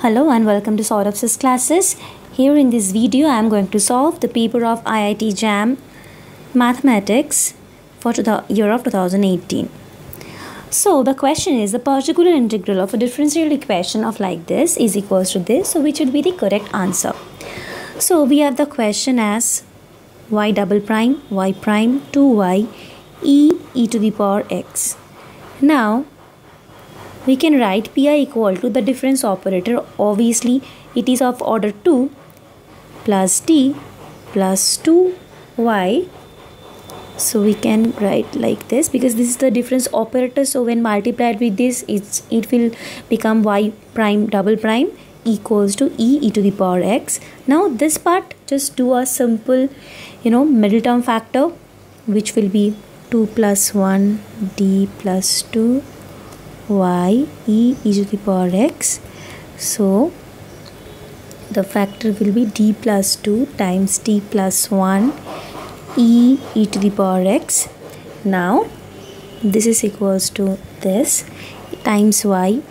Hello and welcome to Sourav Sir's Classes. Here in this video I am going to solve the paper of IIT JAM Mathematics for the year of 2018. So the question is the particular integral of a differential equation of like this is equals to this. So which would be the correct answer? So we have the question as y double prime, y prime, 2y, e to the power x. Now we can write pi equal to the difference operator. Obviously, it is of order 2 plus t plus 2y. So we can write like this because this is the difference operator. So when multiplied with this, it will become y prime double prime equals to e to the power x. Now this part, just do a simple, middle term factor, which will be 2 plus 1 d plus 2. Y e to the power x. So the factor will be d plus 2 times t plus 1 e to the power x. Now this is equals to this times y.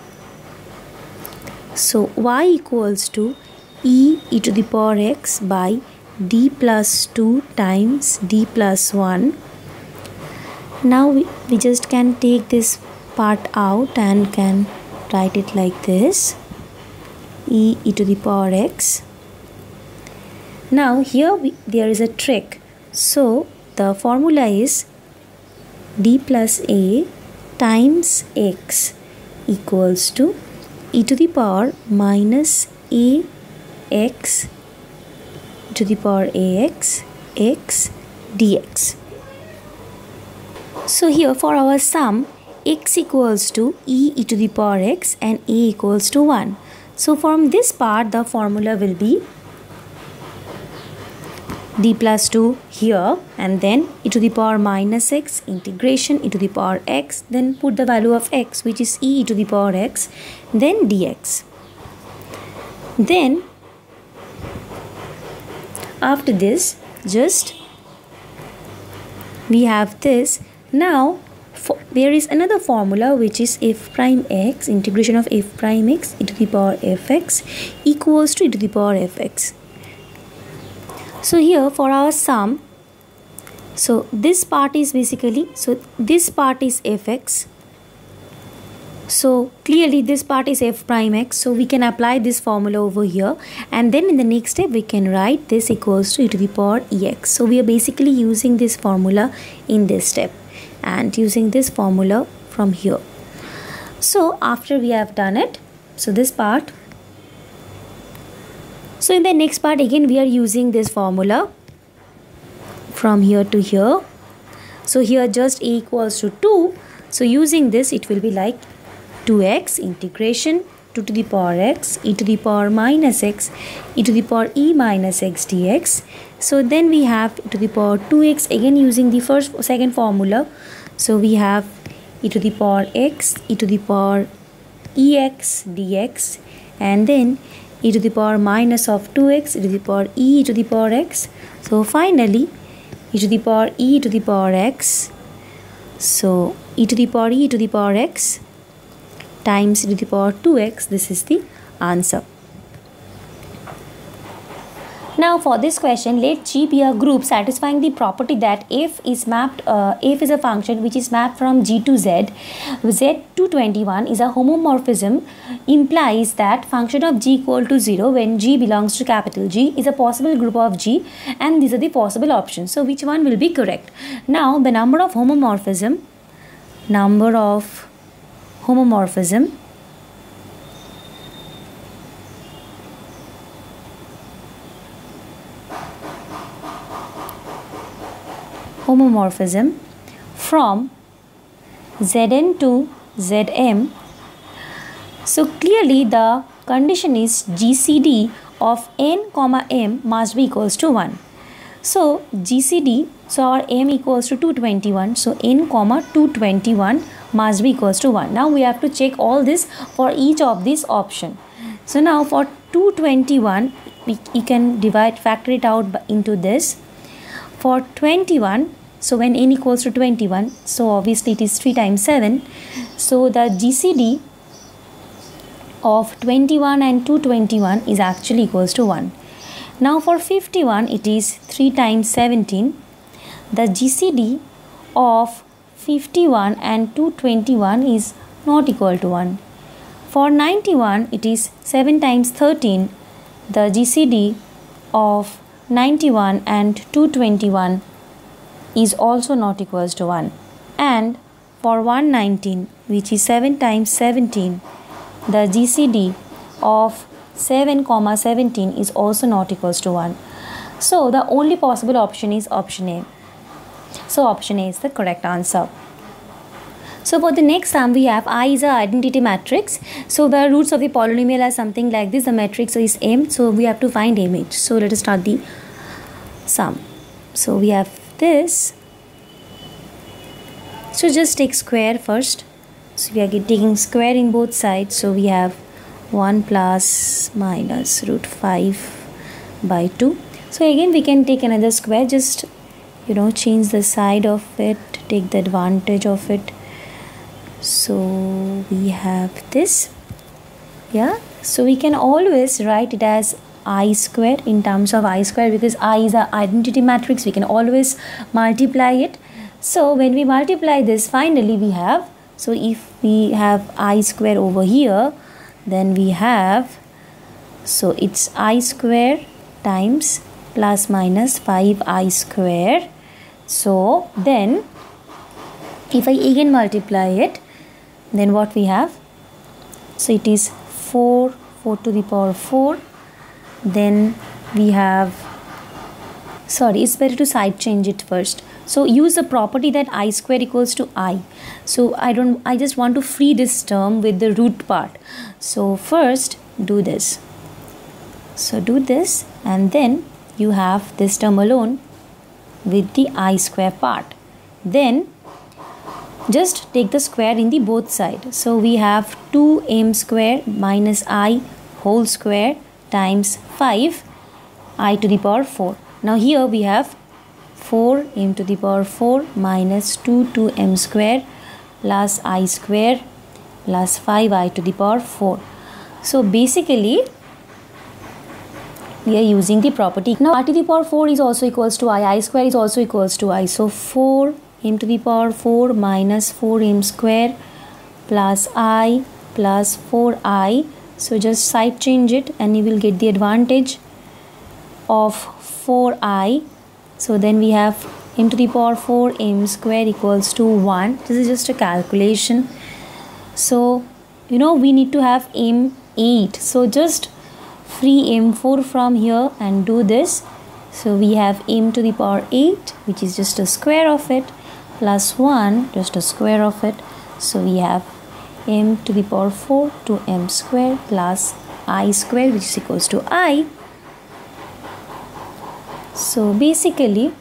So y equals to e to the power x by d plus 2 times d plus 1. Now we just can take this part out and can write it like this e to the power x. Now here there is a trick. So the formula is d plus a times x equals to e to the power minus a x to the power ax x dx. So here for our sum, x equals to e to the power x and a equals to 1. So from this part the formula will be d plus 2 here and then e to the power minus x integration e to the power x, then put the value of x, which is e to the power x, then dx. Then after this just we have this. Now there is another formula which is f prime x integration of f prime x e to the power fx equals to e to the power fx. So here for our sum, so this part is basically, so this part is fx. So clearly this part is f prime x. So we can apply this formula over here and then in the next step we can write this equals to e to the power ex. So we are basically using this formula in this step and using this formula from here. So after we have done it, so this part, so in the next part again we are using this formula from here to here. So here just a equals to 2. So using this it will be like 2x integration 2 to the power x e to the power minus x e to the power e minus x dx. So then we have e to the power 2x again using the second formula. So we have e to the power x e to the power ex dx and then e to the power minus of 2x e to the power e to the power x. So finally e to the power e to the power x. So e to the power e to the power x times e to the power 2x. This is the answer. Now for this question, let G be a group satisfying the property that f is a function which is mapped from G to Z. Z to 21 is a homomorphism, implies that function of G equal to 0 when G belongs to capital G is a possible group of G and these are the possible options. So which one will be correct? Now the number of homomorphism from Zn to Zm. So clearly the condition is GCD of n, m must be equals to 1. So GCD, so our m equals to 221, so n, 221 must be equals to 1. Now we have to check all this for each of these option. So now for 221 we can factor it out into this. For 21, so when n equals to 21, so obviously it is 3 times 7. So the GCD of 21 and 221 is actually equals to 1. Now for 51, it is 3 times 17. The GCD of 51 and 221 is not equal to 1. For 91, it is 7 times 13. The GCD of 91 and 221 is also not equals to 1. And for 119, which is 7 times 17, the GCD of 7, 17 is also not equals to 1. So the only possible option is option A. So option A is the correct answer. So for the next sum, we have I is an identity matrix. So the roots of the polynomial are something like this. The matrix is M. So we have to find M H. So let us start the sum. So we have this. So just take square first. So we are taking square in both sides. So we have 1 plus minus root 5 by 2. So again we can take another square. Just change the side of it. Take the advantage of it. So we have this, so we can always write it as I square in terms of I square, because I is an identity matrix. We can always multiply it. So when we multiply this, finally we have, so if we have I square over here, then we have, so it's I square times plus minus 5I square. So then if I again multiply it, then what we have, so it is 4 to the power 4. Then we have, sorry, it's better to side change it first. So use the property that I square equals to I. So I just want to free this term with the root part. So first do this, so do this, and then you have this term alone with the I square part. Then just take the square in the both sides. So we have 2m square minus I whole square times 5I to the power 4. Now here we have 4m to the power 4 minus 2m square plus I square plus 5I to the power 4. So basically we are using the property. Now I to the power 4 is also equals to I square is also equals to I. So 4m to the power 4 minus 4m square plus I plus 4I. So just side change it and you will get the advantage of 4I. So then we have m to the power 4m square equals to 1. This is just a calculation. So we need to have m8. So just free m4 from here and do this. So we have m to the power 8, which is just a square of it, plus 1, just a square of it. So we have m to the power 4 to m square plus I square, which is equals to I. So basically,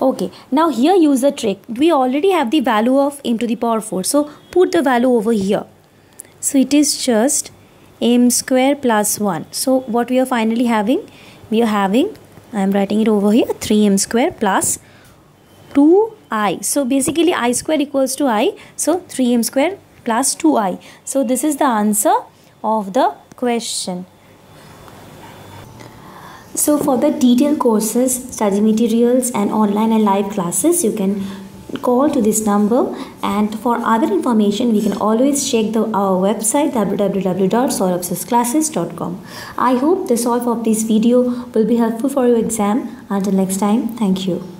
okay, now here use the trick. We already have the value of m to the power 4, so put the value over here. So it is just m square plus 1. So what we are finally having, I am writing it over here, 3m square plus 2i. So basically I square equals to I. So 3m square plus 2i. So this is the answer of the question. So for the detailed courses, study materials and online and live classes, you can call to this number, and for other information we can always check our website www.souravsirclasses.com. I hope the solve of this video will be helpful for your exam. Until next time, thank you.